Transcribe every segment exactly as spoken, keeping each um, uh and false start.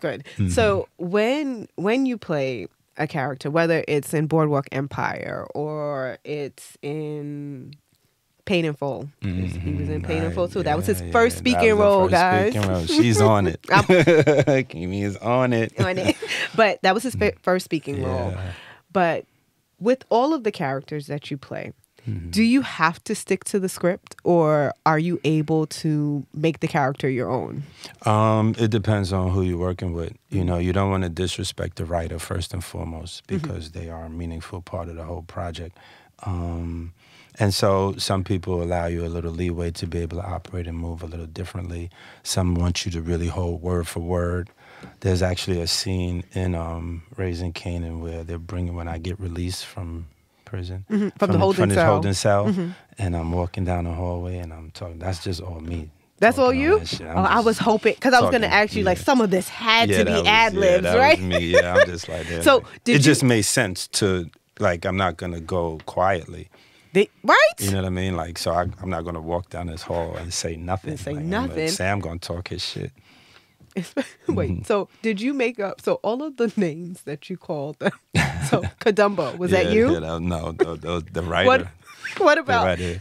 Good. Mm-hmm. So when when you play a character, whether it's in Boardwalk Empire or it's in Pain and Fall, mm-hmm. he was in Pain right. and Fall too. Yeah, that was his yeah. first speaking role, first guys. Speaking role. She's on it. Kimi is on it. On it. But that was his first speaking yeah. role. But with all of the characters that you play, mm-hmm. do you have to stick to the script, or are you able to make the character your own? Um, it depends on who you're working with. You know, you don't want to disrespect the writer first and foremost, because mm-hmm. they are a meaningful part of the whole project. Um, and so some people allow you a little leeway to be able to operate and move a little differently. Some want you to really hold word for word. There's actually a scene in um, Raising Kanan where they're bringing, when I get released from prison, mm-hmm. from, from the holding from this cell, holding cell mm-hmm. and I'm walking down the hallway and I'm talking. That's just all me. That's all you? That oh, I was hoping, because I was going to ask you, yeah. like, some of this had yeah, to be ad-libs, yeah, right? Me. Yeah, I'm just like, yeah. So did it you, just made sense to, like, I'm not going to go quietly. They, right? You know what I mean? Like, so I, I'm not going to walk down this hall and say nothing. And say like, nothing. I'm like, Sam going to talk his shit. Wait, so did you make up, so all of the names that you called them, so Kadumba, was yeah, that you? Yeah, no, the, the, the writer. What, what about A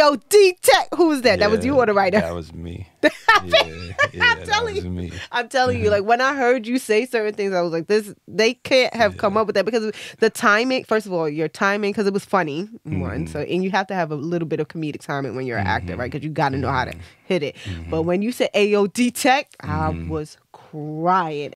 O D Tech? Who was that? Yeah, that was you or the writer? That was me. yeah, yeah, I'm telling you. Me. I'm telling you, like, when I heard you say certain things, I was like, this, they can't have yeah. come up with that, because the timing, first of all, your timing, because it was funny, mm-hmm. one, so, and you have to have a little bit of comedic timing when you're an mm-hmm. actor, right? Because you got to know how to hit it. Mm-hmm. But when you said A O D Tech, mm-hmm. I was crying.